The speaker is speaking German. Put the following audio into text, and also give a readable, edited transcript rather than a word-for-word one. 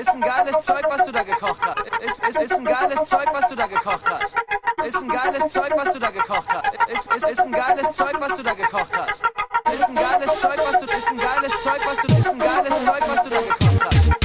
Ist ein geiles Zeug, was du da gekocht hast. Ist ein geiles Zeug, was du da gekocht hast. Ist ein geiles Zeug, was du da gekocht hast. Ist ein geiles Zeug, was du da gekocht hast. Ist ein geiles Zeug, was du da gekocht hast.